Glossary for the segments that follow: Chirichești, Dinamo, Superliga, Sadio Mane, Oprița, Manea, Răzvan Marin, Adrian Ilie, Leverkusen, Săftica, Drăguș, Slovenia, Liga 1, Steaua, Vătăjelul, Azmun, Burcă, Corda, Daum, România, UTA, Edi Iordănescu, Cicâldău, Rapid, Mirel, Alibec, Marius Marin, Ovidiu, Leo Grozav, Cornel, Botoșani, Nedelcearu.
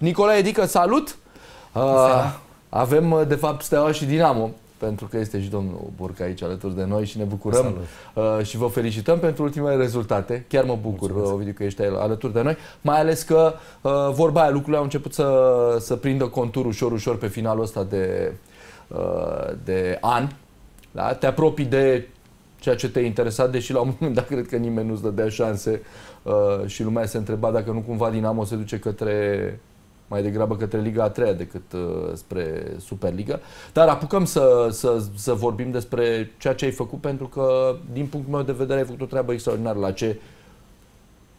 Nicolae Dică, salut! Avem, de fapt, Steaua și Dinamo, pentru că este și domnul Burcă aici alături de noi și ne bucurăm și vă felicităm pentru ultimele rezultate. Chiar mă bucur, Ovidiu, că ești alături de noi, mai ales că vorba aia, lucrurile au început să prindă contur ușor, ușor pe finalul ăsta de an. Da? Te apropii de ceea ce te-a interesat, deși la un moment dat cred că nimeni nu-ți dădea șanse și lumea se întreba dacă nu cumva Dinamo se duce mai degrabă către Liga a treia decât spre Superliga. Dar apucăm să vorbim despre ceea ce ai făcut, pentru că, din punctul meu de vedere, ai făcut o treabă extraordinară. La ce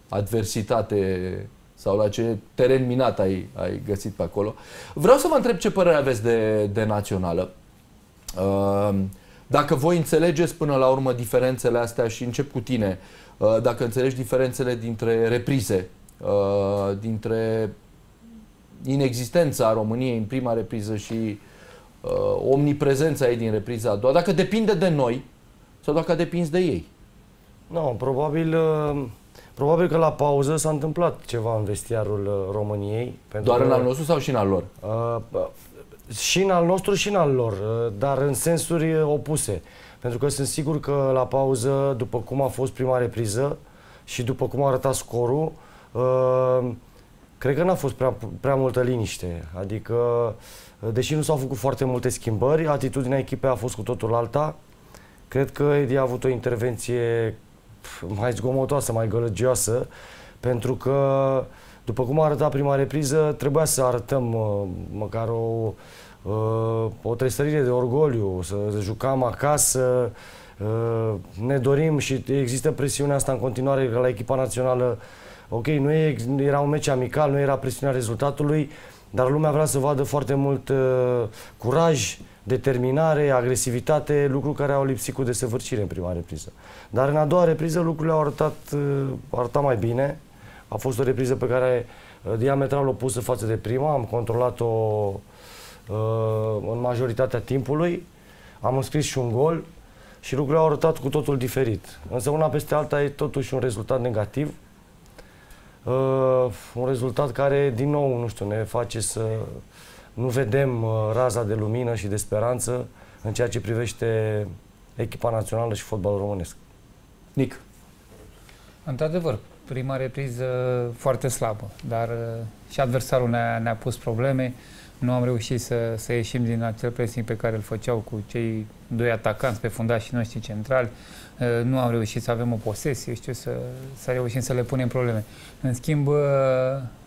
adversitate sau la ce teren minat ai găsit pe acolo. Vreau să vă întreb ce părere aveți de națională. Dacă voi înțelegeți până la urmă diferențele astea, și încep cu tine, dacă înțelegi diferențele dintre reprize, dintre inexistența României în prima repriză și omniprezența ei din repriza a doua, dacă depinde de noi sau dacă depinzi de ei. Nu, probabil că la pauză s-a întâmplat ceva în vestiarul României. Doar în al nostru sau și în al lor? Și în al nostru și în al lor, dar în sensuri opuse. Pentru că sunt sigur că la pauză, după cum a fost prima repriză și după cum a arătat scorul, cred că n-a fost prea multă liniște. Adică, deși nu s-au făcut foarte multe schimbări, atitudinea echipei a fost cu totul alta. Cred că Edi a avut o intervenție mai zgomotoasă, mai gălăgioasă, pentru că, după cum a arătat prima repriză, trebuia să arătăm măcar o tresărire de orgoliu, să jucam acasă, ne dorim și există presiunea asta în continuare la echipa națională. Ok, nu era un meci amical, nu era presiunea rezultatului, dar lumea vrea să vadă foarte mult curaj, determinare, agresivitate, lucruri care au lipsit cu desăvârșire în prima repriză. Dar în a doua repriză lucrurile au arătat mai bine. A fost o repriză pe care diametral opusă față de prima, am controlat-o în majoritatea timpului, am înscris și un gol și lucrurile au arătat cu totul diferit. Însă una peste alta e totuși un rezultat negativ. Un rezultat care, din nou, nu știu, ne face să nu vedem raza de lumină și de speranță în ceea ce privește echipa națională și fotbalul românesc. Nic. Într-adevăr, prima repriză foarte slabă, dar și adversarul ne-a pus probleme. Nu am reușit să ieșim din acel pressing pe care îl făceau cu cei doi atacanți pe fundașii noștri centrali. Nu am reușit să avem o posesie, știu, să reușim să le punem probleme. În schimb,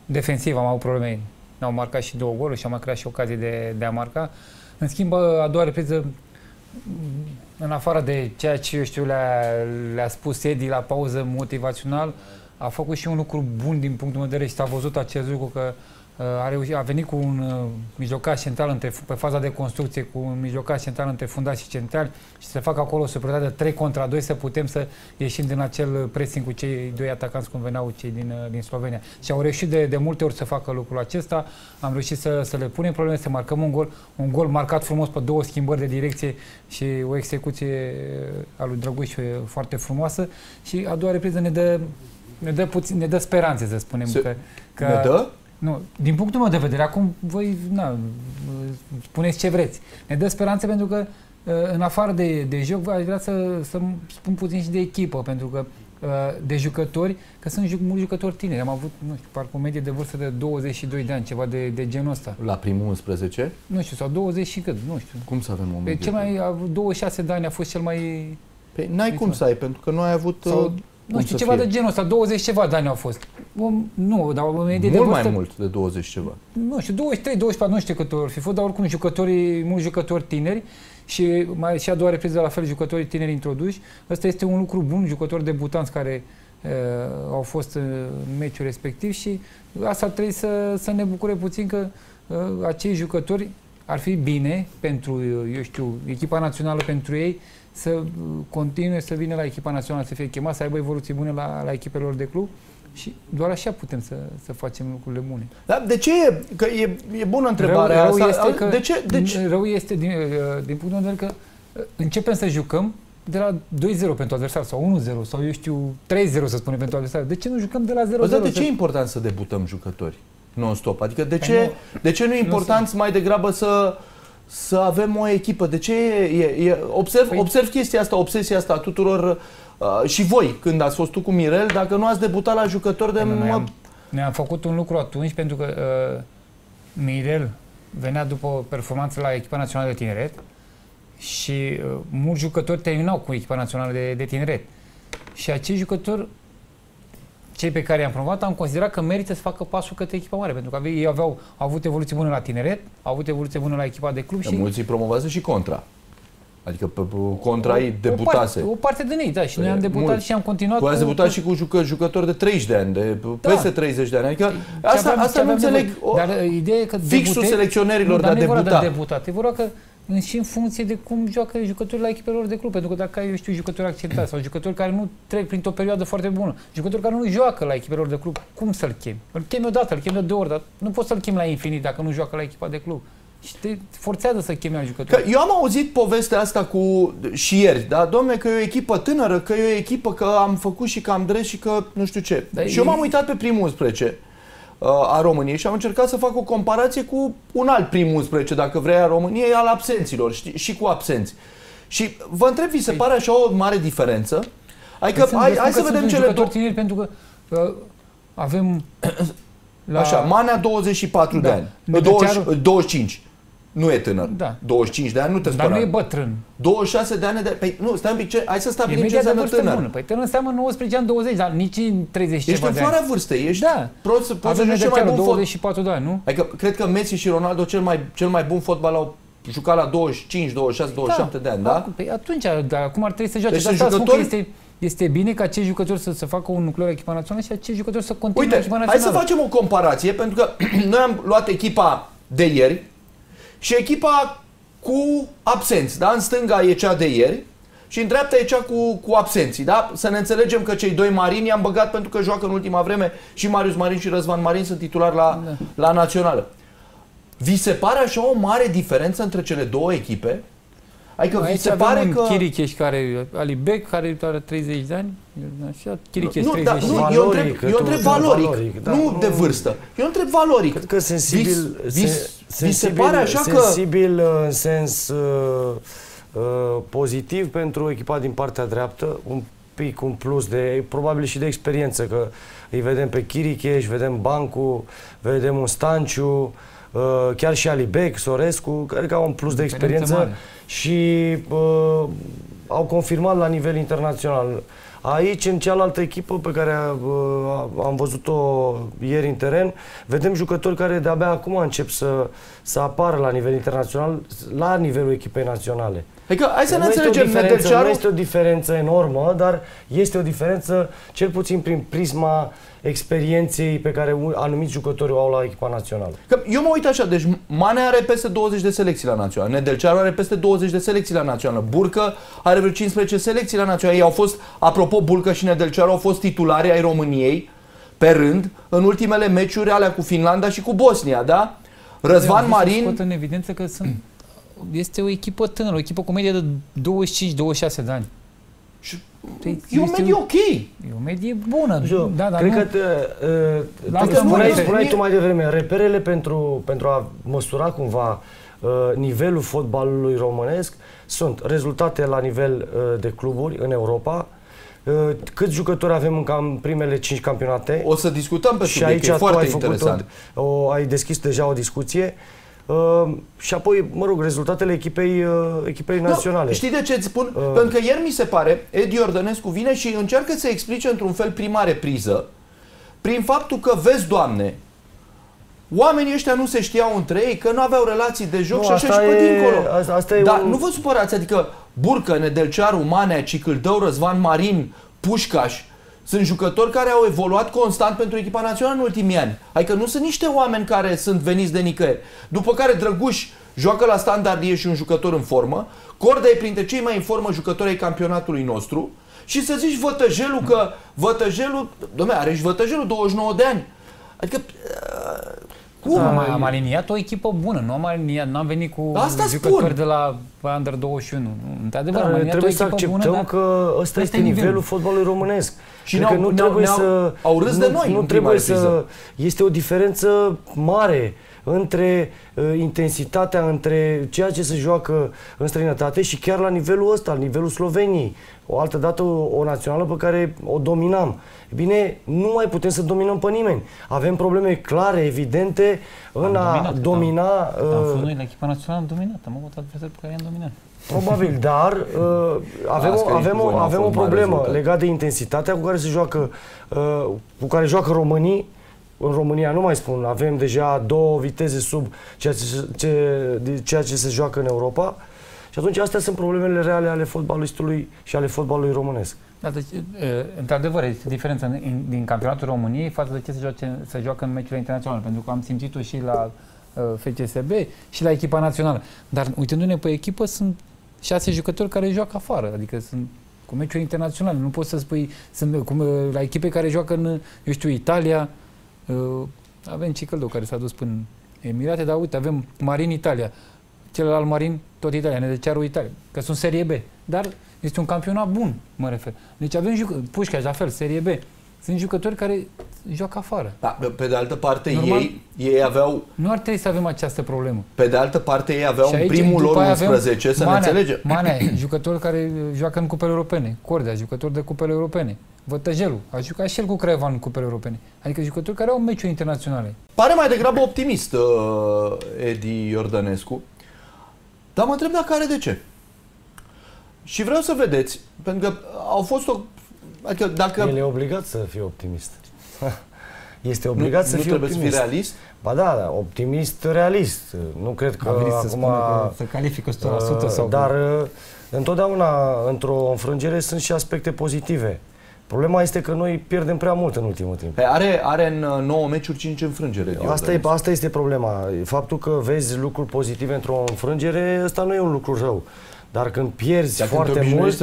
defensiv am avut probleme. Ne-au marcat și două goluri și am mai creat și ocazii de a marca. În schimb, a doua repriză, în afară de ceea ce, eu știu, le-a spus Edi la pauză motivațional, a făcut și un lucru bun din punctul meu de vedere și s-a văzut acest lucru, că a venit cu un mijlocaș central pe faza de construcție, cu un mijlocaș central între fundașii centrali și să facă acolo o superioritate de 3 contra 2 să putem să ieșim din acel pressing cu cei doi atacanți cum veneau cei din Slovenia. Și au reușit de multe ori să facă lucrul acesta. Am reușit să le punem probleme, să marcăm un gol marcat frumos pe două schimbări de direcție și o execuție a lui Drăguș foarte frumoasă. Și a doua repriză ne dă speranțe, să spunem. Că ne dă? Nu, din punctul meu de vedere, acum voi spuneți ce vreți. Ne dă speranțe pentru că, în afară de joc, aș vrea să spun puțin și de echipă, pentru că de jucători, că sunt mulți jucători tineri. Am avut, nu știu, parcă o medie de vârstă de 22 de ani, ceva de genul ăsta. La primul 11? Nu știu, sau 20 și cât, nu știu. Cum să avem o medie? 26 de ani a fost cel mai... Păi n-ai cum să ai, pentru că nu ai avut... Sau... Nu știu, ceva de genul ăsta, 20 ceva de ani au fost. Nu, dar o medie de vârstă... mai mult de 20 ceva. Nu știu, 23, 24, nu știu câte ori fi fost, dar oricum mulți jucători tineri și și a doua repriză la fel, jucătorii tineri introduși. Ăsta este un lucru bun, jucători debutanți care au fost în meciul respectiv și asta trebuie să ne bucure puțin că acei jucători ar fi bine pentru, eu știu, echipa națională, pentru ei, să continue să vină la echipa națională, să fie chemat, să aibă evoluții bune la echipele lor de club și doar așa putem să facem lucrurile bune. Dar de ce e bună întrebarea asta? Rău este, din punctul de vedere, că începem să jucăm de la 2-0 pentru adversar sau 1-0 sau, eu știu, 3-0 să spunem pentru adversar. De ce nu jucăm de la 0-0? De ce e important să debutăm jucători? non-stop. Adică de ce nu e important mai degrabă să avem o echipă? De ce observ chestia asta, obsesia asta a tuturor și voi, când ați fost tu cu Mirel, dacă nu ați debutat la jucători de... Ne-am făcut un lucru atunci, pentru că Mirel venea după performanță la echipa națională de tineret și mulți jucători terminau cu echipa națională de tineret. Și acești jucători, cei pe care i-am promovat, am considerat că merită să facă pasul către echipa mare, pentru că ei au avut evoluție bună la tineret, au avut evoluție bună la echipa de club și... Mulți îi promovează și contra. Adică contra ei debutase. O parte din ei, da, și noi am debutat și am continuat. Voi ați debutat și cu jucători de 30 de ani, de peste 30 de ani. Adică asta nu înțeleg. Dar ideea e că fixul selecționerilor de a debuta. E vorba că și în funcție de cum joacă jucătorii la echipelor de club. Pentru că dacă ai, eu știu, jucători accidentați sau jucători care nu trec printr-o perioadă foarte bună, jucători care nu joacă la echipelor de club, cum să-l chemi? Îl chemi odată, îl chemi de două ori, dar nu poți să-l chemi la infinit dacă nu joacă la echipa de club. Și te forțează să chemi al jucător. Eu am auzit povestea asta și ieri, da? Dom'le, că e o echipă tânără, că e o echipă, că am făcut și că am dres și că nu știu ce. Dar și eu m-am uitat pe primul 11 a României și am încercat să fac o comparație cu un alt primul 11, dacă vrei, a României, al absenților, știi? Și cu absenți. Și vă întreb, vi se pare așa o mare diferență? Adică, hai să vedem cele două. Pentru că avem... Așa, Manea 24 de ani, 25. Nu e tânăr. Da. 25 de ani nu te spera. Dar nu e bătrân. 26 de ani de... Păi nu, stai un pic, hai să stabilim ce înseamnă tânăr. Bună. Păi tânăr înseamnă 19 ani, 20, dar nici în 30 ceva de ani. Ești în foara vârstei, ești... Da. Poți să joci mai bun 24 de ani, nu? Adică, cred că Messi și Ronaldo cel mai bun fotbal au jucat la 25, 26, 27 de ani, da? Păi atunci, dar acum ar trebui să joace. Deci sunt jucători... Este bine ca acești jucători să facă un nucleu la echipa națională și acești jucători să continue la echipa națională. Hai să facem o comparație, pentru că noi am luat echipa de ieri și echipa cu absenți. Da? În stânga e cea de ieri și în dreapta e cea cu absenții. Da? Să ne înțelegem că cei doi Marini i-am băgat pentru că joacă în ultima vreme, și Marius Marin și Răzvan Marin sunt titulari la națională. Vi se pare așa o mare diferență între cele două echipe? Adică aici se pare că Chirichești, care Alibec, care are 30 de ani, așa, Chirichești 30 de ani. Eu întreb valoric, nu de vârstă. Eu întreb valoric. Cred că sensibil, sensibil în sens pozitiv pentru echipa din partea dreaptă, un pic un plus de probabil și de experiență, că îi vedem pe Chirichești, vedem Bancu, vedem un Stanciu, chiar și Alibec, Sorescu, cred că au un plus de experiență și au confirmat la nivel internațional. Aici, în cealaltă echipă pe care am văzut-o ieri în teren, vedem jucători care de-abia acum încep să apară la nivel internațional, la nivelul echipei naționale. Adică, hai să ne înțelegem, Nedelcearu... Nu este o diferență enormă, dar este o diferență, cel puțin prin prisma experienței pe care anumiți jucători o au la echipa națională. Că eu mă uit așa, deci Manea are peste 20 de selecții la națională, Nedelcearu are peste 20 de selecții la națională, Burcă are vreo 15 selecții la națională. Ei au fost, apropo, Burcă și Nedelcearu au fost titulari ai României, pe rând, în ultimele meciuri alea cu Finlanda și cu Bosnia, da? Răzvan Marin... Scot în evidență că este o echipă tânără, o echipă cu medie de 25-26 de ani. E o medie ok. E o medie bună. Da, dar cred că spuneai tu mai devreme, reperele pentru a măsura cumva nivelul fotbalului românesc sunt rezultate la nivel de cluburi în Europa, câți jucători avem în primele 5 campionate. O să discutăm pe subiect, e foarte interesant. Ai deschis deja o discuție. Și apoi, mă rog, rezultatele echipei naționale. Știi de ce îți spun? Pentru că ieri mi se pare, Edi Iordănescu vine și încearcă să explice într-un fel prima repriză, prin faptul că, vezi, Doamne, oamenii ăștia nu se știau între ei, că nu aveau relații de joc, nu, și așa și pe dincolo. Asta e dar nu vă supărați, adică Burcă, Nedelcearu, Manea, Cicâldău, Răzvan Marin, Pușcaș, sunt jucători care au evoluat constant pentru echipa națională în ultimii ani. Adică nu sunt niște oameni care sunt veniți de nicăieri. După care Drăguș joacă la Standard, e și un jucător în formă. Corda e printre cei mai în formă jucători ai campionatului nostru. Și să zici Vătăjelul că... Vătăjelul... Dom'le, are și Vătăjelul 29 de ani. Adică... Cum? Am aliniat o echipă bună. Nu am venit cu jucători de la la Under 21. Într-adevăr, da, trebuie să acceptăm bună, că ăsta este nivelul fotbalului românesc. Și că nu trebuie să... Au râs de noi. Nu trebuie să... Este o diferență mare între intensitatea, între ceea ce se joacă în străinătate și chiar la nivelul ăsta, la nivelul Sloveniei. O altă dată o națională pe care o dominam. Bine, nu mai putem să dominăm pe nimeni. Avem probleme clare, evidente în a domina... Dar am fost noi la echipa națională dominată. Am avut adversari pe care i-am dominat. Probabil, dar avem o problemă legată de intensitatea cu care se joacă, cu care joacă românii. În România, nu mai spun, avem deja două viteze sub ceea ce se joacă în Europa. Și atunci astea sunt problemele reale ale fotbalistului și ale fotbalului românesc. Da, deci, într-adevăr, este diferența din campionatul României față de ce se joacă în meciurile internaționale. Pentru că am simțit-o și la FCSB și la echipa națională. Dar uitându-ne pe echipă, sunt 6 jucători care joacă afară. Adică sunt cu meciuri internaționale. Nu poți să spui, sunt la echipe care joacă în, eu știu, Italia. Avem Cicâldău care s-a dus până Emirate, dar uite, avem Marin Italia, celălalt Marin tot Italia, Nedelcearu Italia, că sunt Serie B, dar este un campionat bun, mă refer. Deci avem Pușcaș, la fel, Serie B. Sunt jucători care joacă afară. Da, pe de altă parte, normal, ei aveau... Nu ar trebui să avem această problemă. Pe de altă parte, ei aveau în primul lor 11, să ne înțelegem. Manea, jucător care joacă în cupele europene. Corda, jucător de cupele europene. Vătăjelul, a jucat și el cu Craiova în cupele europene. Adică jucători care au meciuri internaționale. Pare mai degrabă optimist Edi Iordănescu. Dar mă întreb dacă are de ce. Și vreau să vedeți, pentru că au fost o... Adică dacă... El e obligat să fie optimist. Este obligat să fie optimist. Nu trebuie să fie realist? Ba da, optimist, realist. Nu cred că acum... Să califică 100% sau... Dar întotdeauna, într-o înfrângere, sunt și aspecte pozitive. Problema este că noi pierdem prea mult în ultimul timp. Are în 9 meciuri 5 înfrângere. Asta este problema. Faptul că vezi lucruri pozitive într-o înfrângere, ăsta nu e un lucru rău. Dar când pierzi foarte mult,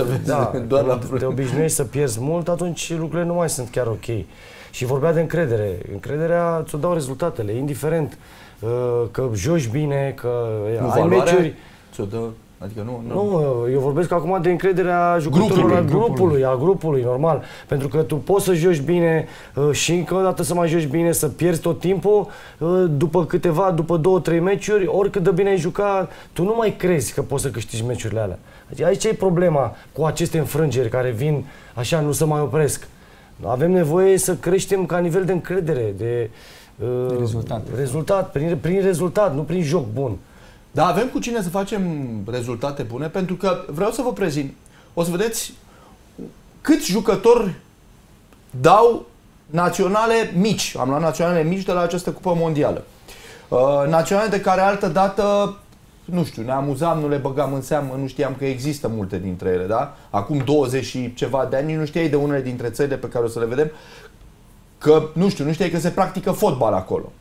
te obișnuiești să pierzi mult, atunci lucrurile nu mai sunt chiar ok. Și vorbea de încredere. Încrederea ți-o dau rezultatele, indiferent că joci bine, că ai meciuri. Adică nu, eu vorbesc acum de încrederea jucătorilor a grupului, normal. Pentru că tu poți să joci bine și încă o dată să mai joci bine, să pierzi tot timpul, după 2-3 meciuri, oricât de bine ai juca, tu nu mai crezi că poți să câștigi meciurile alea. Adică aici e problema cu aceste înfrângeri care vin așa, nu se mai opresc. Avem nevoie să creștem ca nivel de încredere, de rezultat, prin rezultat, nu prin joc bun. Dar avem cu cine să facem rezultate bune, pentru că vreau să vă prezint. O să vedeți câți jucători dau naționale mici. Am luat naționale mici de la această cupă mondială. Naționale de care altă dată, nu știu, ne amuzam, nu le băgam în seamă, nu știam că există multe dintre ele, da? Acum 20 și ceva de ani, nu știai de unele dintre țările pe care o să le vedem, că, nu știu, nu știai că se practică fotbal acolo.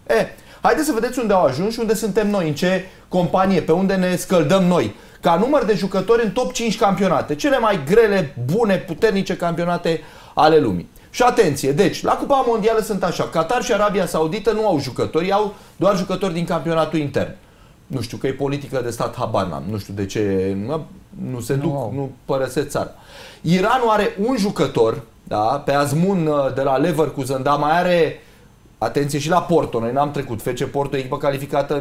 Haideți să vedeți unde au ajuns și unde suntem noi, în ce companie, pe unde ne scăldăm noi. Ca număr de jucători în top 5 campionate. Cele mai grele, bune, puternice campionate ale lumii. Și atenție, deci, la Cupa Mondială sunt așa. Qatar și Arabia Saudită nu au jucători, au doar jucători din campionatul intern. Nu știu, că e politică de stat, habar n-am. Nu știu de ce nu se duc, nu părăsesc țara. Iranul are un jucător, da, pe Azmun de la Leverkusen, dar mai are... Atenție și la Porto, noi n-am trecut. FC Porto e echipă calificată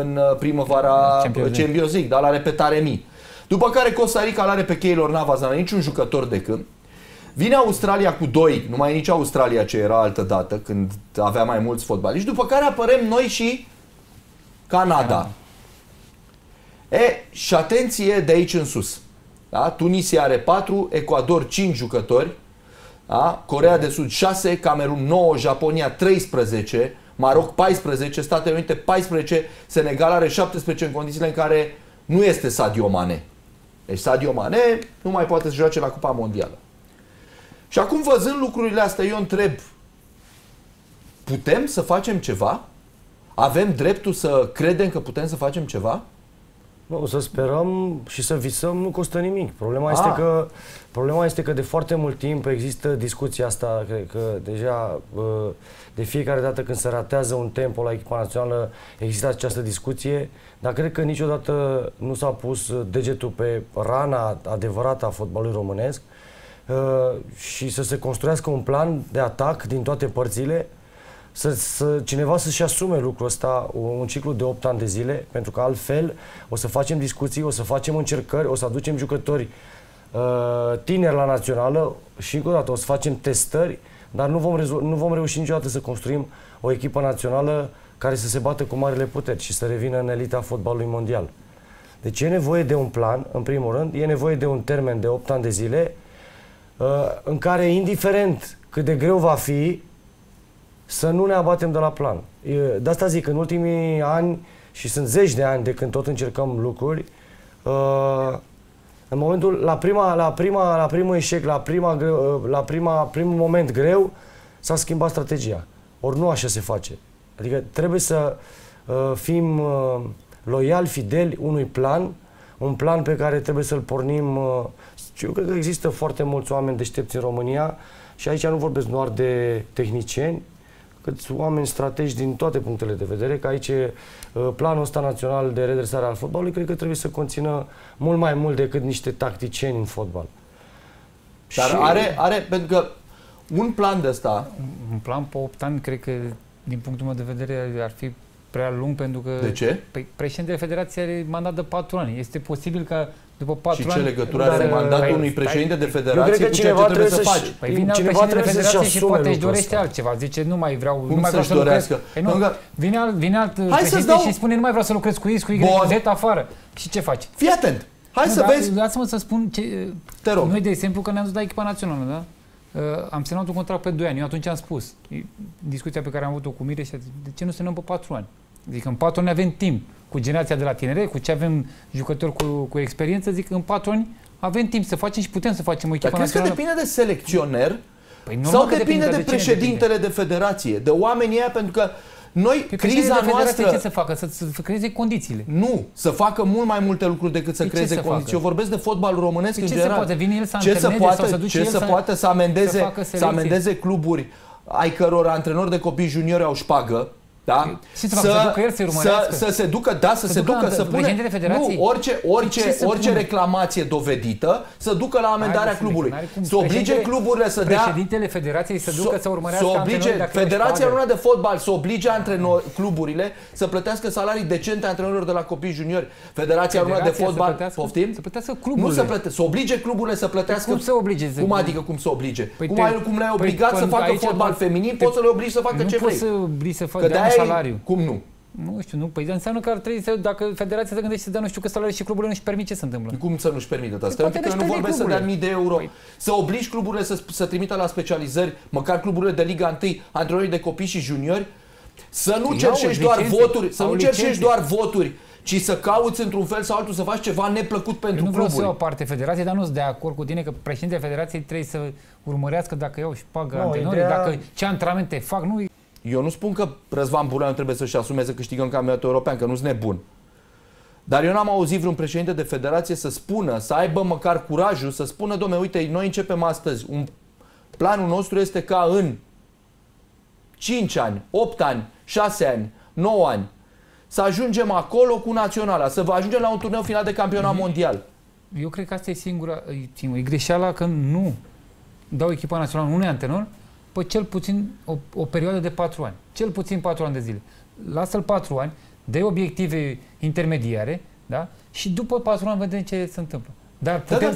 în primăvara Champions League, dar la repetare mii. După care Costa Rica l-are pe Keylor Navas, dar niciun jucător de când. Vine Australia cu 2, nu mai e nici Australia ce era altă dată, când avea mai mulți fotbaliști. După care apărem noi și Canada. Și atenție de aici în sus. Da? Tunisia are 4, Ecuador 5 jucători. Da? Coreea de Sud 6, Camerun 9, Japonia 13, Maroc 14, Statele Unite 14, Senegal are 17 în condițiile în care nu este Sadio Mane. Deci Sadio Mane nu mai poate să joace la Cupa Mondială. Și acum, văzând lucrurile astea, eu întreb, putem să facem ceva? Avem dreptul să credem că putem să facem ceva? O să sperăm și să visăm, nu costă nimic. Problema este că de foarte mult timp există discuția asta, cred că deja de fiecare dată când se ratează un tempo la echipa națională există această discuție, dar cred că niciodată nu s-a pus degetul pe rana adevărată a fotbalului românesc și să se construiască un plan de atac din toate părțile. Cineva să-și asume lucrul ăsta, un ciclu de 8 ani de zile, pentru că altfel o să facem discuții, o să facem încercări, o să aducem jucători tineri la națională și încă o dată o să facem testări, dar nu vom reuși niciodată să construim o echipă națională care să se bată cu marile puteri și să revină în elita fotbalului mondial. Deci e nevoie de un plan, în primul rând, e nevoie de un termen de 8 ani de zile în care, indiferent cât de greu va fi, să nu ne abatem de la plan. De asta zic, în ultimii ani, și sunt zeci de ani de când tot încercăm lucruri, în momentul, la primul moment greu, s-a schimbat strategia. Ori nu așa se face. Adică trebuie să fim loiali, fideli unui plan, un plan pe care trebuie să-l pornim. Eu cred că există foarte mulți oameni deștepți în România și aici nu vorbesc doar de tehnicieni, cât oameni strategi din toate punctele de vedere, că aici planul ăsta național de redresare al fotbalului cred că trebuie să conțină mult mai mult decât niște tacticieni în fotbal. Dar și are, pentru că un plan de ăsta... Un plan pe 8 ani, cred că, din punctul meu de vedere, ar fi prea lung, pentru că... De ce? Președintele Federației are mandat de 4 ani. Este posibil ca după 4 ani... Și ce legătură are mandatul unui președinte de federație cu ceea ce trebuie să faci? Păi vine alt președinte de federație și poate își dorește altceva. Zice, nu mai vreau să lucrez. Vine alt președinte și spune, nu mai vreau să lucrez cu X, cu Y, cu Z, afară. Și ce faci? Fii atent! Hai să vezi! Lasă-mă să spun ce... Te rog. Noi, de exemplu, că ne-am dus la echipa națională, da? Am semnat un contract pe 2 ani. Eu atunci am spus, discuția pe care am avut-o cu Mire, de ce nu semnăm pe 4 ani? Zic, în 4 ani avem timp cu generația de la tinere, cu ce avem jucători cu experiență, zic, în 4 ani avem timp să facem și putem să facem o echipă națională. Dar crezi că depinde de selecționer sau depinde de președintele de federație, de oamenii ăia, pentru că noi, criza noastră... Ce să facă? Să creeze condițiile. Nu, să facă mult mai multe lucruri decât să creeze condiții. Eu vorbesc de fotbalul românesc în general. Ce se poate să amendeze cluburi ai căror antrenori de copii juniori au șpagă? Da? Să se ducă, orice reclamație dovedită, să ducă la amendarea clubului. Să oblige cluburile să dea... Președintele federației să ducă să urmărească antrenorii. Federația română de fotbal să oblige cluburile să plătească salarii decente antrenorilor de la copii juniori. Federația română de fotbal... Poftim? Să plătească cluburile. Să oblige cluburile să plătească... Cum să oblige? Cum adică cum să oblige? Cum le-ai obligat să facă fotbal feminin, poți să le obligi să facă ce vrei. Salariu. Cum nu? Nu știu, nu. Păi înseamnă că ar trebui să, dacă federația se gândește să dea nu știu că salarii și cluburile nu-și permit, ce se întâmplă? Cum să nu-și permită asta? Pentru că nu vorbesc să dea mii de euro. Păi. Să obligi cluburile să trimită la specializări, măcar cluburile de Liga 1, antrenori de copii și juniori, să nu cerșești doar voturi, ci să cauți într-un fel sau altul să faci ceva neplăcut pentru cluburi. Nu vreau să o parte federație, dar nu sunt de acord cu tine că președintele federației trebuie să urmărească dacă eu își pagă antrenorii, dacă ce antrenamente fac, nu. Eu nu spun că Răzvan Burleanu trebuie să-și asume să câștigă în campionatul european, că nu-s nebun. Dar eu n-am auzit vreun președinte de federație să spună, să aibă măcar curajul, să spună, dom'le, uite, noi începem astăzi. Planul nostru este ca în 5 ani, 8 ani, 6 ani, 9 ani să ajungem acolo cu naționala, să ajungem la un turneu final de campionat mondial. Eu cred că asta e singura, e greșeala că nu dau echipa națională unui antrenor, pe cel puțin o perioadă de 4 ani. Cel puțin 4 ani de zile. Lasă-l 4 ani, dă obiective intermediare, da? Și după 4 ani vedem ce se întâmplă. Dar putem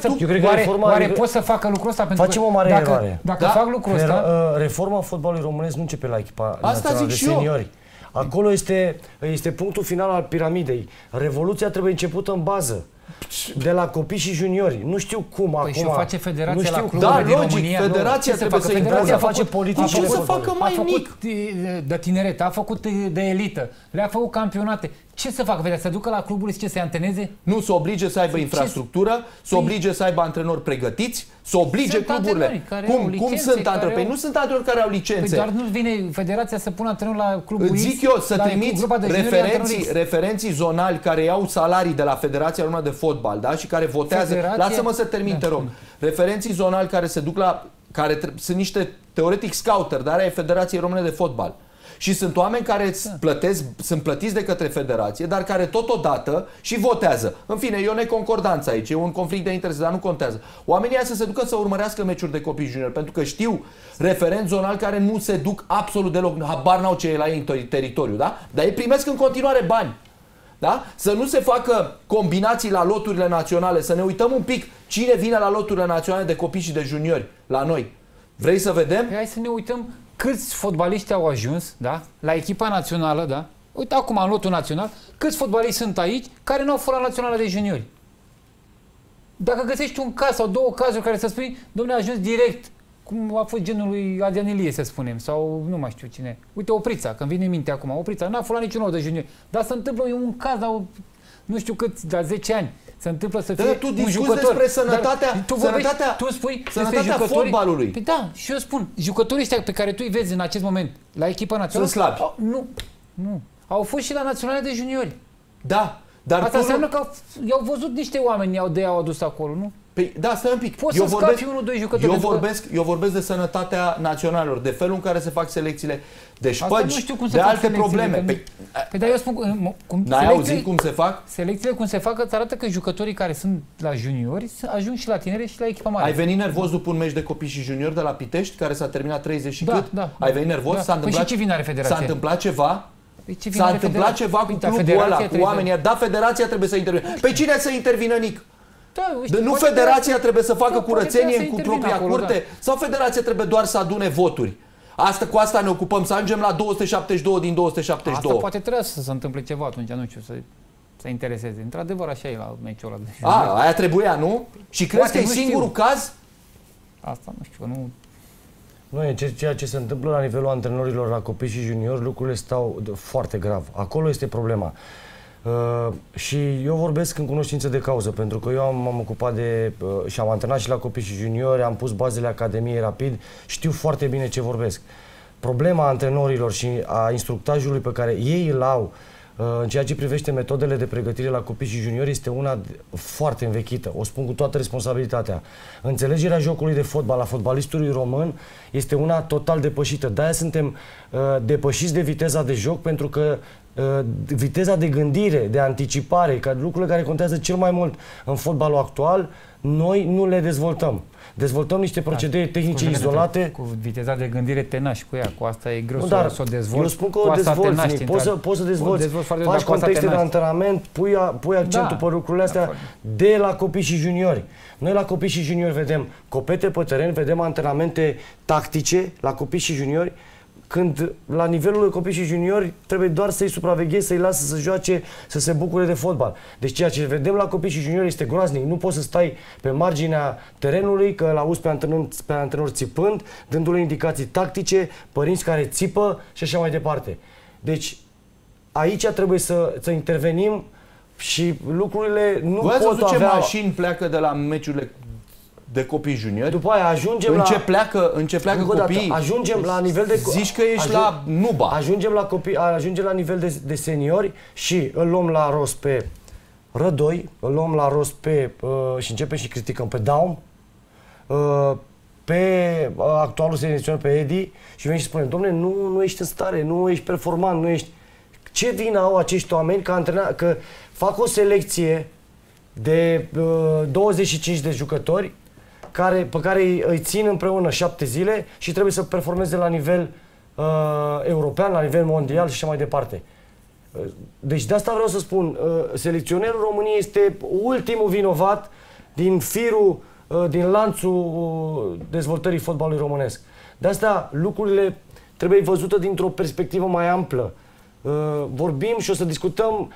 oare pot să facă lucrul ăsta? Pentru facem o mare eroare. Dacă fac lucrul ăsta... Reforma fotbalului românesc nu începe la echipa națională de seniori. Acolo este punctul final al piramidei. Revoluția trebuie începută în bază. De la copii și juniori. Nu știu cum acum. Păi și o face federația la cluburile din România. Da, logic, federația trebuie să impună, face politici. Să facă mai mic. De tineret, a făcut de elită, le-a făcut campionate. Ce să facă? Vedea, să ducă la cluburi și ce, să-i antreneze? Nu, să oblige să aibă infrastructură, să oblige să aibă antrenori pregătiți, Să oblige cluburile. Cum sunt antrenori? Păi nu sunt antrenori care au licențe. Păi doar nu vine federația să pună antrenori la clubul X. Zic eu, să trimiți referenții zonali care iau salarii de la Federația Română de Fotbal, da? Și care votează. Lasă-mă să termin, te rog. Referenții zonali care se duc la... care sunt niște, teoretic, scouter, dar e Federației Române de Fotbal. Și sunt oameni care sunt plătiți de către federație, dar care totodată și votează. În fine, e o neconcordanță aici, e un conflict de interese, dar nu contează. Oamenii să se ducă să urmărească meciuri de copii junior, pentru că știu referenți zonali care nu se duc absolut deloc, habar n-au ce e la ei în teritoriu, da? Dar ei primesc în continuare bani. Da? Să nu se facă combinații la loturile naționale, să ne uităm un pic cine vine la loturile naționale de copii și de juniori la noi. Vrei să vedem? Hai să ne uităm câți fotbaliști au ajuns, da? La echipa națională, da? Uite acum în lotul național, câți fotbaliști sunt aici care nu au fost la naționala de juniori. Dacă găsești un caz sau două cazuri care să spui, domnule, a ajuns direct, cum a fost genul lui Adrian Ilie, să spunem, sau nu mai știu cine. Uite, Oprița, că-mi vine în minte acum, Oprița, n-a fost la niciun nou de junior, dar se întâmplă un caz la, nu știu cât, la 10 ani. Se întâmplă să fie tu un jucător. Despre sănătatea, dar tu vorbești, tu spui sănătatea fotbalului. Păi da, și eu spun, jucătorii ăștia pe care tu îi vezi în acest moment la echipa națională sunt slabi. Nu. Au fost și la naționale de juniori. Da, dar asta înseamnă că i-au văzut niște oameni, i-au adus acolo, nu? Păi, da, stai un pic. Poți să scapi unul, doi jucători. Eu vorbesc de sănătatea naționalelor, de felul în care se fac selecțiile, de șpăgi, de alte probleme. Păi, dar eu spun... N-ai auzit cum se fac? Selecțiile cum se fac, îți arată că jucătorii care sunt la juniori ajung și la tineri și la echipa mare. Ai venit nervos după un meci de copii și juniori de la Pitești, care s-a terminat 30 și cât? Ai venit nervos? S-a întâmplat ceva? S-a întâmplat ceva cu clubul ăla, cu oamenii. Da, federația trebuie să intervină. Pe cine să intervină, Nic? Da, știu, nu federația trebuie să facă curățenie cu propria curte? Da. Sau federația trebuie doar să adune voturi? Cu asta ne ocupăm, să ajungem la 272 din 272. Asta poate trebuie să se întâmple ceva atunci, nu știu, să intereseze. Într-adevăr, așa e la meciul ăla. Aia trebuia, nu? Și crezi că e singurul caz? Asta nu știu, nu... Nu, e ceea ce se întâmplă la nivelul antrenorilor la copii și juniori, lucrurile stau foarte grav. Acolo este problema. Și eu vorbesc în cunoștință de cauză, pentru că eu m-am ocupat de... și am antrenat și la copii și juniori, am pus bazele Academiei Rapid, știu foarte bine ce vorbesc. Problema antrenorilor și a instructajului pe care ei îl au în ceea ce privește metodele de pregătire la copii și juniori este una foarte învechită, o spun cu toată responsabilitatea. Înțelegerea jocului de fotbal a fotbalistului român este una total depășită. De-aia suntem depășiți de viteza de joc, pentru că viteza de gândire, de anticipare, lucrurile care contează cel mai mult în fotbalul actual, noi nu le dezvoltăm. Dezvoltăm niște procedee tehnice izolate. Cu viteza de gândire te naști cu ea, cu asta e greu să o dezvolți. Eu spun că o dezvolți, poți să dezvolți. Faci contexte de antrenament, pui accentul pe lucrurile astea de la copii și juniori. Noi la copii și juniori vedem copete pe teren, vedem antrenamente tactice la copii și juniori, când la nivelul de copii și juniori trebuie doar să-i supraveghezi, să-i lasă să joace, să se bucure de fotbal. Deci ceea ce vedem la copii și juniori este groaznic. Nu poți să stai pe marginea terenului, că l-auzi pe antrenor țipând, dându-le indicații tactice, părinți care țipă și așa mai departe. Deci aici trebuie să intervenim și lucrurile nu pot avea... Mașini pleacă de la meciurile de copii juniori. După aia ajungem la... În ce pleacă copiii? Ajungem la nivel de... Zici că ești la Nuba. Ajungem la copii, ajungem la nivel de seniori și îl luăm la rost pe Rădoi, îl luăm la rost pe... și începem și criticăm pe Daum, pe actualul selecționer, pe Edi, și venim și spunem, dom'le, nu ești în stare, nu ești performant, nu ești... Ce vină au acești oameni că fac o selecție de 25 de jucători pe care îi țin împreună 7 zile și trebuie să performeze la nivel european, la nivel mondial și așa mai departe. Deci de asta vreau să spun, selecționerul României este ultimul vinovat din firul, din lanțul dezvoltării fotbalului românesc. De asta lucrurile trebuie văzute dintr-o perspectivă mai amplă. Vorbim și o să discutăm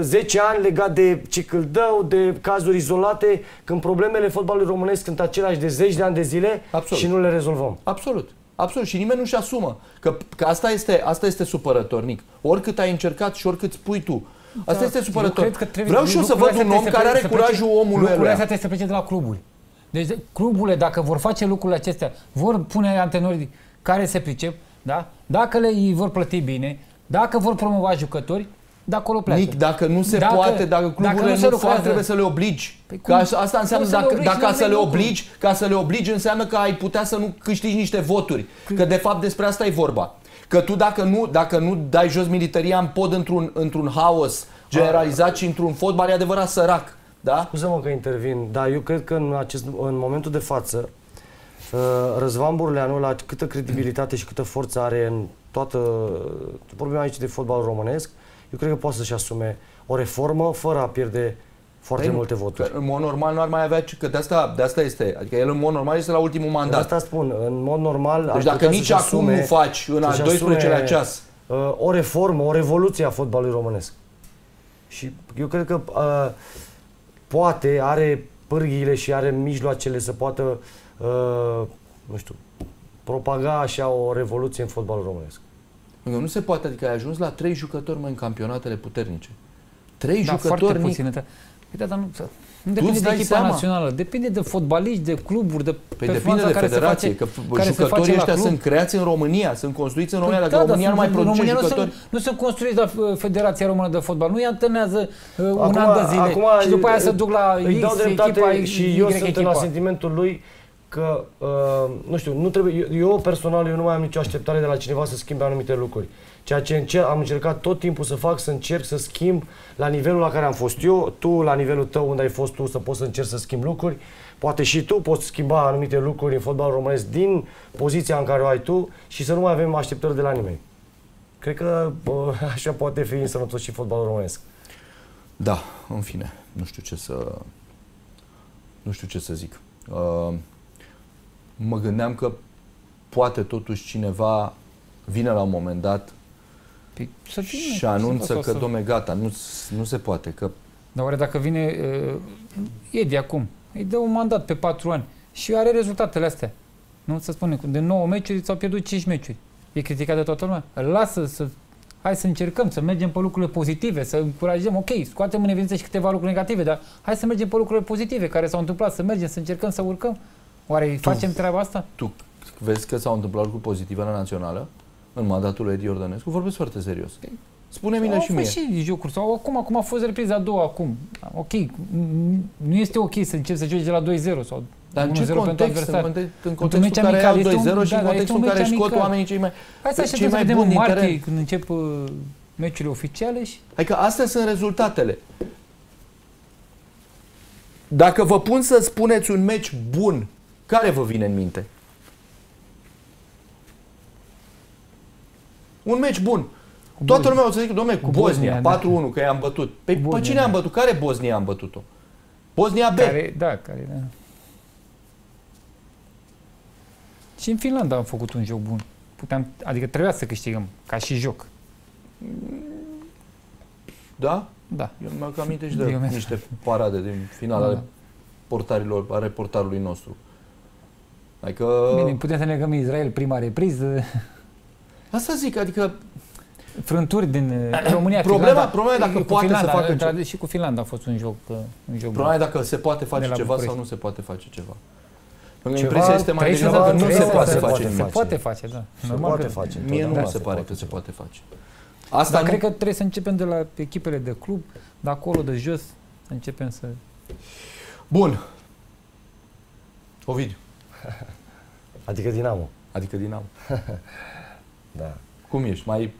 10 ani legat de Cicâldău, de cazuri izolate, când problemele fotbalului românesc sunt aceleași de 10 de ani de zile. Absolut. Și nu le rezolvăm. Absolut. Absolut. Și nimeni nu-și asumă. Că asta este supărător, Nic. Oricât ai încercat și oricât spui tu. Asta este supărător. Vreau și eu să văd un om care are curajul omului. Lucrurile astea trebuie să plece de la cluburi. Deci cluburile, dacă vor face lucrurile acestea, vor pune antrenori care se pricep, da? Dacă îi vor plăti bine, dacă vor promova jucători, de acolo pleacă. Nic, dacă nu se poate, dacă cluburile nu fac, trebuie să le obligi. Că asta înseamnă, dacă să le obligi, ca să le obligi înseamnă că ai putea să nu câștigi niște voturi. Că de fapt despre asta e vorba. Că tu dacă nu dai jos militaria în pod într-un haos generalizat și într-un fotbal, e adevărat sărac. Da? Scuze-mă că intervin, dar eu cred că în momentul de față Răzvan Burleanu, la câtă credibilitate și câtă forță are în toată problema aici de fotbal românesc, eu cred că poate să-și asume o reformă fără a pierde foarte multe voturi. În mod normal nu ar mai avea, că de asta este. Adică el în mod normal este la ultimul mandat. De asta spun, în mod normal... Deci dacă nici acum nu faci, în al 12-lea ceas... O reformă, o revoluție a fotbalului românesc. Și eu cred că poate, are pârghiile și are mijloacele să poată, nu știu, propaga așa o revoluție în fotbalul românesc. Nu se poate, adică ai ajuns la 3 jucători în campionatele puternice. 3 jucători puține. Uite, dar nu depinde de echipa națională, depinde de fotbaliști, de cluburi, de performanța care se face. Că jucătorii ăștia sunt creați în România, sunt construiți în România, dacă România nu mai produce jucători. Nu sunt construiți la Federația Română de Fotbal, nu îi antrenează un an de zile și după aia se duc la X, echipa și eu sunt la sentimentul lui că, nu știu, nu trebuie, eu personal, eu nu mai am nicio așteptare de la cineva să schimbe anumite lucruri. Ceea ce am încercat tot timpul să fac, să încerc să schimb la nivelul la care am fost eu, tu la nivelul tău unde ai fost tu, să poți să încerci să schimbi lucruri. Poate și tu poți schimba anumite lucruri în fotbalul românesc din poziția în care o ai tu și să nu mai avem așteptări de la nimeni. Cred că așa poate fi însănătos și fotbalul românesc. Da, în fine, nu știu ce să zic. Mă gândeam că poate totuși cineva vine la un moment dat și anunță că, dom'le, gata, nu se poate. Că... Dar oare dacă vine Edi acum, îi dă un mandat pe 4 ani și are rezultatele astea. Nu se spune, de 9 meciuri s-au pierdut 5 meciuri. E criticat de toată lumea. Lasă să... Hai să încercăm, să mergem pe lucrurile pozitive, să încurajăm, ok, scoatem în evidență și câteva lucruri negative, dar hai să mergem pe lucrurile pozitive care s-au întâmplat, să mergem, să încercăm, să urcăm. Oare facem treaba asta? Tu vezi că s-au întâmplat lucruri pozitive la națională? În mandatul lui Edi Iordănescu? Vorbesc foarte serios. Spune-mi și mie. Și jocuri. Sau acum a fost repriza a doua, acum. Ok, nu este ok să începi să joci de la 2-0 sau 1-0 pentru adversar. În contextul care au 2-0 și în contextul în care scot oamenii cei mai buni. Hai să vedem în martie când încep meciurile oficiale. Hai că astea sunt rezultatele. Dacă vă pun să spuneți un meci bun, care vă vine în minte? Un meci bun. Toată lumea o să zică, dom'le, cu Bosnia, 4-1, că i-am bătut. Pe cine am bătut? Care Bosnia am bătut-o? Bosnia B. Da. Și în Finlanda am făcut un joc bun. Adică trebuia să câștigăm, ca și joc. Da? Da. Eu mi-am aminte și de niște parade din final ale portarului nostru. Adică... Bine, putem să ne legăm Israel prima repriză. Asta zic, adică... Frânturi din România, problema dacă poate Finlanda, să facă ceva. Și cu Finlanda a fost un joc problema dacă se poate face ceva București. Sau nu se poate face ceva. Impresia este mai degrabă că nu se poate face. Se poate face, da. Mie nu se pare că se poate face. Asta dar nu... cred că trebuie să începem de la echipele de club, de acolo, de jos, să începem să... Bun. Ovidiu. Adică Dinamo. Da. Cum ești? Mai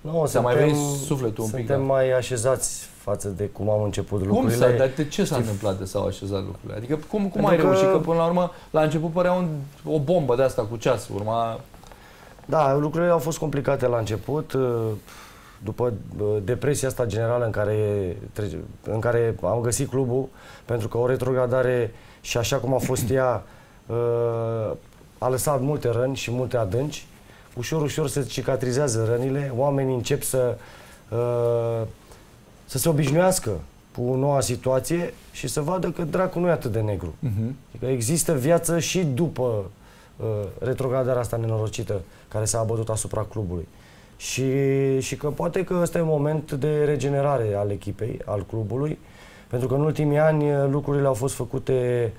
sufletul un pic? Suntem mai așezați față de cum am început lucrurile. Cum? Dar de ce s-a întâmplat de s-au așezat lucrurile? Adică cum ai reușit? Că până la urmă, la început părea o bombă de asta cu ceas. Urma... Da, lucrurile au fost complicate la început. După depresia asta generală în care am găsit clubul, pentru că o retrogradare și așa cum a fost ea a lăsat multe răni și multe adânci. Ușor, ușor se cicatrizează rănile, oamenii încep să se obișnuiască cu noua situație și să vadă că dracul nu e atât de negru. Că există viață și după retrogradarea asta nenorocită care s-a abătut asupra clubului. Și că poate că ăsta e un moment de regenerare al echipei, al clubului, pentru că în ultimii ani lucrurile au fost făcute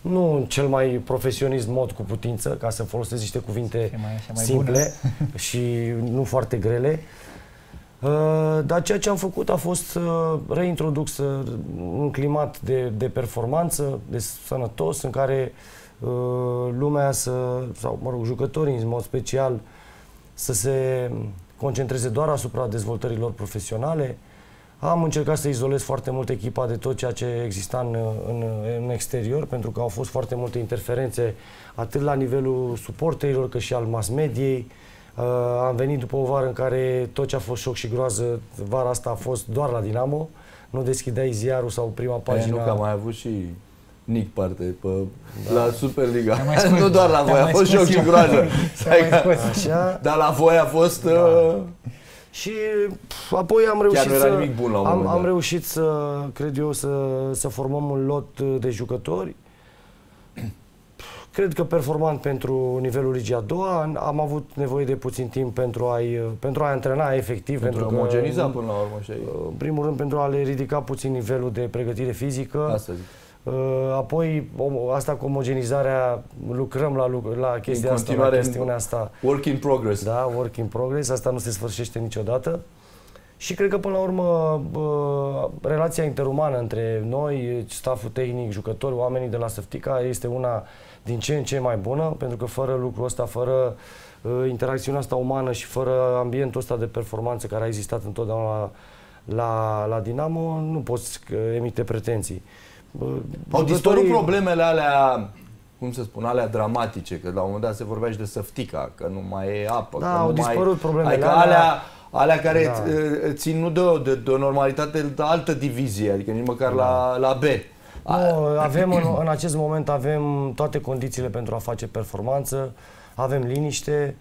Nu în cel mai profesionist mod cu putință, ca să folosesc niște cuvinte simple și nu foarte grele. Dar ceea ce am făcut a fost să reintroduc un climat de performanță, de sănătos, în care lumea sau, mă rog, jucătorii în mod special, să se concentreze doar asupra dezvoltărilor profesionale. Am încercat să izolez foarte mult echipa de tot ceea ce exista în exterior, pentru că au fost foarte multe interferențe, atât la nivelul suporterilor, cât și al mass-mediei. Am venit după o vară în care tot ce a fost șoc și groază, vara asta a fost doar la Dinamo. Nu deschideai ziarul sau prima pagină. Nu, că am mai avut și Nic parte la Superliga. Nu doar la voi, a fost șoc și groază. Dar la voi a fost... Și apoi am reușit să, cred eu, să formăm un lot de jucători. Cred că performant pentru nivelul Ligii a doua. Am avut nevoie de puțin timp pentru a antrena efectiv. Pentru a omogeniza până la urmă. În primul rând pentru a le ridica puțin nivelul de pregătire fizică. Asta zic. Apoi, asta cu omogenizarea, lucrăm la chestia asta, la chestiunea asta. Work in progress. Da, work in progress. Asta nu se sfârșește niciodată. Și cred că, până la urmă, relația interumană între noi, stafful tehnic, jucători, oamenii de la Săftica, este una din ce în ce mai bună, pentru că fără lucrul ăsta, fără interacțiunea asta umană și fără ambientul ăsta de performanță care a existat întotdeauna la Dinamo, nu poți emite pretenții. Au dispărut problemele alea, cum să spun, alea dramatice, că la un moment dat se vorbea și de Săftica, că nu mai e apă. Da, că au dispărut problemele adică alea care țin nu de o normalitate, de altă divizie, adică nici măcar la B. Nu, avem în acest moment avem toate condițiile pentru a face performanță, avem liniște.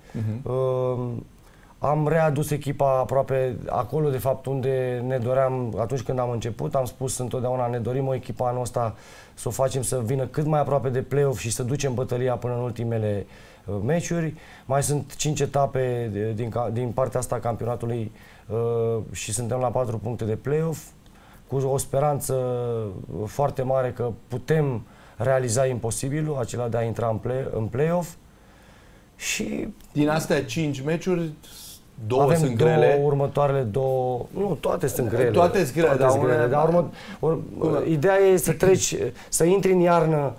Am readus echipa aproape acolo, de fapt, unde ne doream atunci când am început. Am spus întotdeauna, ne dorim o echipă anul ăsta, să o facem să vină cât mai aproape de play-off și să ducem bătălia până în ultimele meciuri. Mai sunt 5 etape din partea asta a campionatului și suntem la 4 puncte de play-off, cu o speranță foarte mare că putem realiza imposibilul, acela de a intra în play-off. Și din astea 5 meciuri, două sunt grele. Avem următoarele două... Nu, toate sunt grele. Toate sunt grele, dar ideea e să intri în iarnă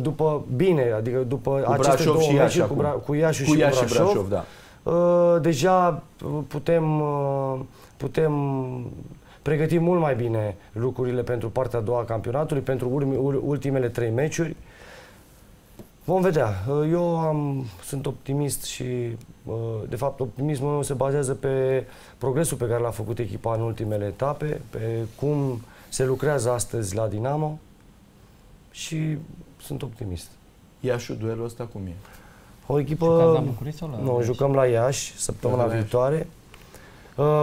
după bine, adică după aceste două meciuri cu Iași și Brașov. Deja putem pregăti mult mai bine lucrurile pentru partea a doua a campionatului, pentru ultimele 3 meciuri. Vom vedea. Eu sunt optimist și, de fapt, optimismul meu se bazează pe progresul pe care l-a făcut echipa în ultimele etape, pe cum se lucrează astăzi la Dinamo și sunt optimist. Iașiul, duelul ăsta cum e? O echipă... Jucați la București sau la Iași? Nu, jucăm la Iași săptămâna viitoare.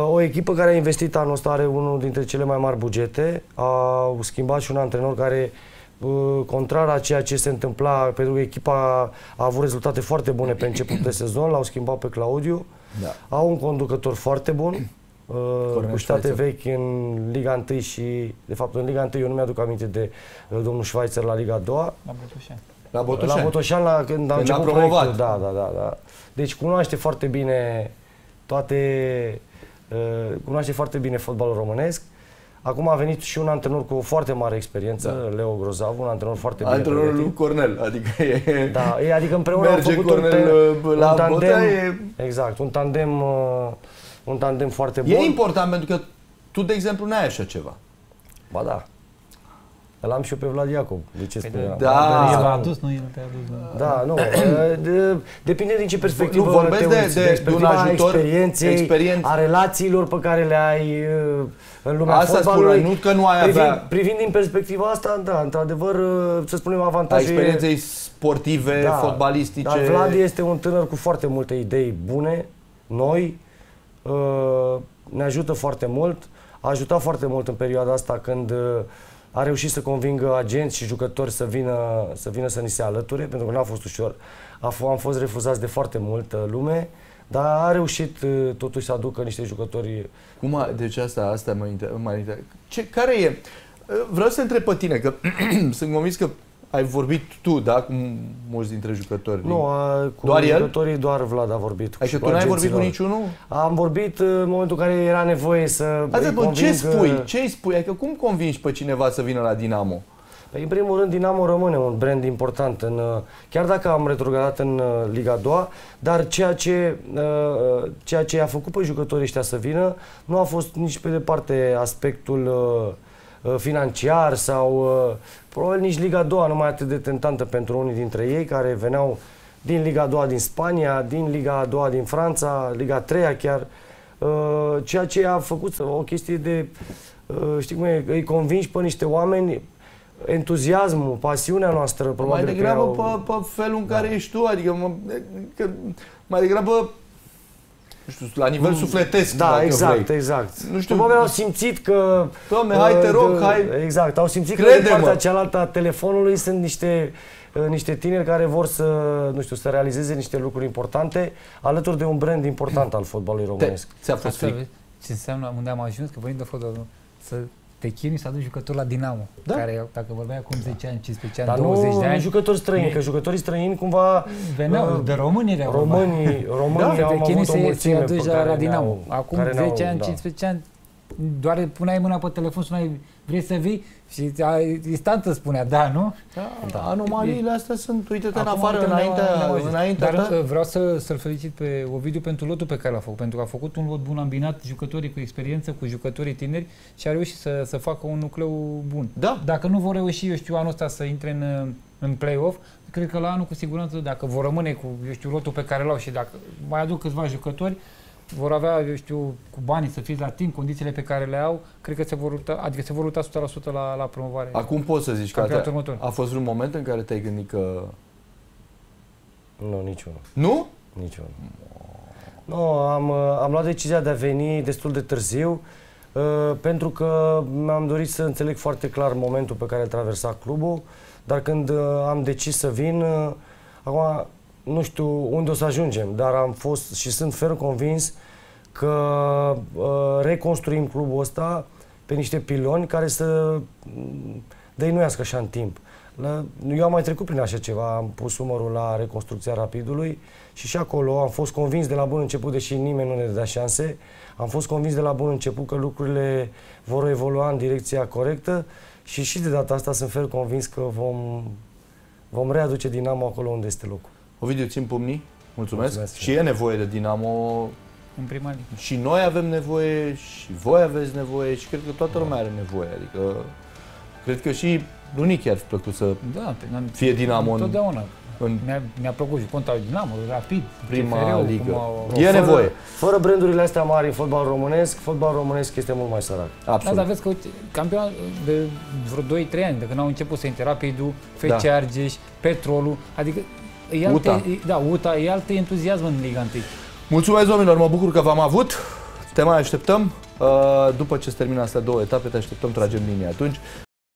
O echipă care a investit anul ăsta, are unul dintre cele mai mari bugete. Au schimbat și un antrenor care... Contrar a ceea ce se întâmpla, pentru că echipa a avut rezultate foarte bune pe început de sezon, l-au schimbat pe Claudiu. Da. Au un conducător foarte bun, cu state vechi în Liga 1 și, de fapt, în Liga 1 eu nu mi-aduc aminte de domnul Schweitzer la Liga 2. La Botoșani. La Botoșani, când a început proiectul. Da. Deci cunoaște foarte bine cunoaște foarte bine fotbalul românesc. Acum a venit și un antrenor cu o foarte mare experiență, Leo Grozav, un antrenor foarte bine. Antrenorul lui Cornel, adică e... Da, adică împreună am făcut un tandem foarte bun. E important pentru că tu, de exemplu, n-ai așa ceva. Ba da. Îl am și eu pe Vlad Iacob. Da, el a adus, nu el te-a adus. Da, nu. Depinde din ce perspectivă. Nu, vorbesc de un ajutor, experienței, a relațiilor pe care le ai în lumea fotbalului. Nu că nu ai avea. Privind din perspectiva asta, da, într-adevăr, să spunem, avantajele experienței sportive, fotbalistice. Dar Vlad este un tânăr cu foarte multe idei bune, noi. Ne ajută foarte mult. A ajutat foarte mult în perioada asta când a reușit să convingă agenți și jucători să vină să ni se alăture, pentru că nu a fost ușor. Am fost refuzați de foarte multă lume, dar a reușit totuși să aducă niște jucători. Deci asta mă interesează. Care e? Vreau să te întreb pe tine, că sunt convins că ai vorbit tu, da, cu mulți dintre jucători. Nu, cu doar jucătorii el? Doar Vlad a vorbit. Adică tu n-ai vorbit cu niciunul? Am vorbit în momentul în care era nevoie să... Adică, ce spui? Ce îi spui? Adică cum convingi pe cineva să vină la Dinamo? Păi, în primul rând, Dinamo rămâne un brand important, chiar dacă am retrogradat în Liga 2, dar ceea ce a făcut pe jucătorii ăștia să vină nu a fost nici pe departe aspectul financiar sau probabil nici Liga 2 nu mai atât de tentantă pentru unii dintre ei care veneau din Liga 2 din Spania, din Liga 2 din Franța, Liga 3 chiar, ceea ce a făcut o chestie de, știi cum e, îi convingi pe niște oameni. Entuziasmul, pasiunea noastră, probabil. Mai degrabă au... pe felul în care ești tu, adică mai degrabă, nu știu, la nivel sufletesc. Da, exact, vrei. Exact. Nu știu, probabil au simțit că... Doamne, hai, te rog, hai... Exact, au simțit că de partea cealaltă a telefonului sunt niște tineri care vor să, nu știu, să realizeze niște lucruri importante alături de un brand important al fotbalului românesc. Ți-a fost fric? Ce înseamnă unde am ajuns, că vorbim de fotbal, să... Te chinui să aduci jucători la Dinamo, da? Care, dacă vorbeai acum 10 ani, 15 ani, dar 20 de ani... jucători străini, că jucătorii străini cumva... Veneau de români, românii da? Au avut o mulțime pe care la Dinamo. Acum 10 ani, 15 ani, doar puneai mâna pe telefon, sunai, vrei să vii? Și instantă spunea, da, nu? Da. Anomaliile astea sunt, uite-te în afară, înainte. Dar vreau să-l felicit pe Ovidiu pentru lotul pe care l-a făcut, pentru că a făcut un lot bun ambinat, jucătorii cu experiență, cu jucătorii tineri și a reușit să facă un nucleu bun. Da. Dacă nu vor reuși, eu știu, anul ăsta să intre în play-off, cred că la anul, cu siguranță, dacă vor rămâne cu, eu știu, lotul pe care l-au și dacă mai aduc câțiva jucători, vor avea, eu știu, cu banii să fiți la timp, condițiile pe care le au, cred că se vor lupta 100% la promovare. Acum poți să zici că a fost un moment în care te-ai gândit că... Nu, niciunul. Nu? Niciunul. Nu, am luat decizia de a veni destul de târziu, pentru că mi-am dorit să înțeleg foarte clar momentul pe care îl traversa clubul, dar când am decis să vin, acum... Nu știu unde o să ajungem, dar am fost și sunt ferm convins că reconstruim clubul ăsta pe niște piloni care să dăinuiască așa în timp. Eu am mai trecut prin așa ceva, am pus umărul la reconstrucția Rapidului și acolo am fost convins de la bun început, deși nimeni nu ne dea șanse, am fost convins de la bun început că lucrurile vor evolua în direcția corectă și de data asta sunt ferm convins că vom readuce Dinamo acolo unde este locul. Ovidiu, țin pumnii, mulțumesc. Și e nevoie de Dinamo în prima ligă. Și noi avem nevoie, și voi aveți nevoie, și cred că toată lumea are nevoie. Adică, cred că și Lunichi ar fi plăcut să fie Dinamo în... Mi-a plăcut și contra Dinamo, Rapid, prima ligă. E nevoie. Fără brandurile astea mari în fotbal românesc, fotbalul românesc este mult mai sărac. Absolut. Dar vezi că campionat de vreo 2-3 ani, de când au început să intre Rapidul, FC Argeș, Petrolul, adică... UTA, e altă entuziasm în Liga 1. Mulțumesc, oamenilor, mă bucur că v-am avut. Te mai așteptăm. După ce se termină astea două etape, te așteptăm, tragem linia atunci.